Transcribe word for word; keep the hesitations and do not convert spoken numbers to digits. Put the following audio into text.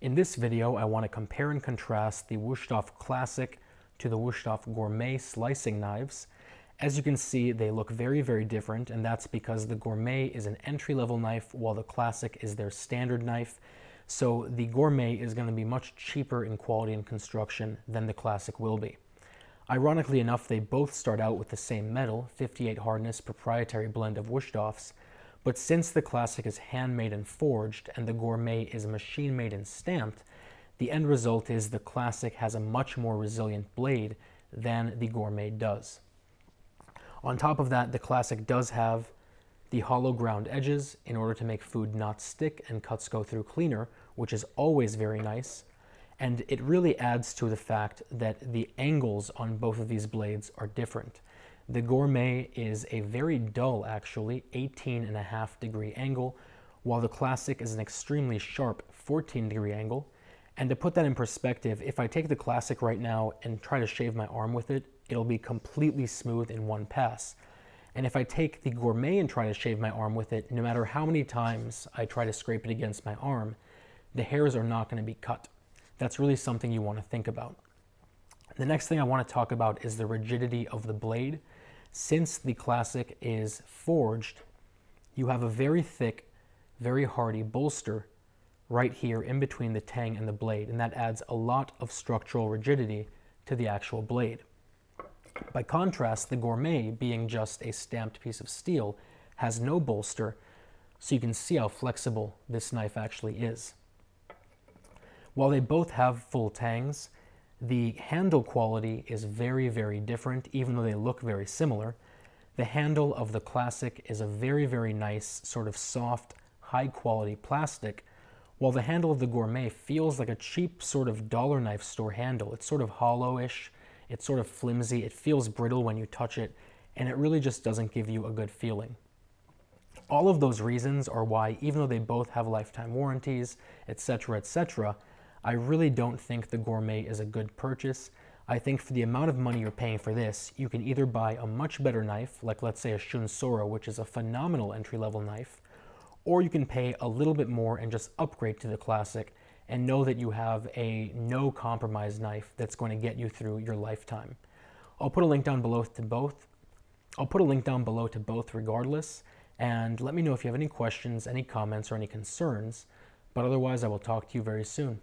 In this video, I want to compare and contrast the Wusthof Classic to the Wusthof Gourmet slicing knives. As you can see, they look very, very different, and that's because the Gourmet is an entry-level knife while the Classic is their standard knife. So the Gourmet is going to be much cheaper in quality and construction than the Classic will be. Ironically enough, they both start out with the same metal, fifty-eight hardness proprietary blend of Wusthof's, but since the Classic is handmade and forged, and the Gourmet is machine-made and stamped, the end result is the Classic has a much more resilient blade than the Gourmet does. On top of that, the Classic does have the hollow ground edges in order to make food not stick and cuts go through cleaner, which is always very nice, and it really adds to the fact that the angles on both of these blades are different. The Gourmet is a very dull, actually, eighteen and a half degree angle, while the Classic is an extremely sharp fourteen degree angle. And to put that in perspective, if I take the Classic right now and try to shave my arm with it, it'll be completely smooth in one pass. And if I take the Gourmet and try to shave my arm with it, no matter how many times I try to scrape it against my arm, the hairs are not going to be cut. That's really something you want to think about. The next thing I want to talk about is the rigidity of the blade. Since the Classic is forged, you have a very thick, very hardy bolster right here in between the tang and the blade, and that adds a lot of structural rigidity to the actual blade. By contrast, the Gourmet, being just a stamped piece of steel, has no bolster, so you can see how flexible this knife actually is. While they both have full tangs, the handle quality is very, very different, even though they look very similar. The handle of the Classic is a very, very nice, sort of soft, high-quality plastic, while the handle of the Gourmet feels like a cheap sort of dollar knife store handle. It's sort of hollowish, it's sort of flimsy, it feels brittle when you touch it, and it really just doesn't give you a good feeling. All of those reasons are why, even though they both have lifetime warranties, et cetera, et cetera, I really don't think the Gourmet is a good purchase. I think for the amount of money you're paying for this, you can either buy a much better knife, like let's say a Shun Sora, which is a phenomenal entry-level knife, or you can pay a little bit more and just upgrade to the Classic and know that you have a no-compromise knife that's going to get you through your lifetime. I'll put a link down below to both. I'll put a link down below to both regardless, and let me know if you have any questions, any comments, or any concerns, but otherwise I will talk to you very soon.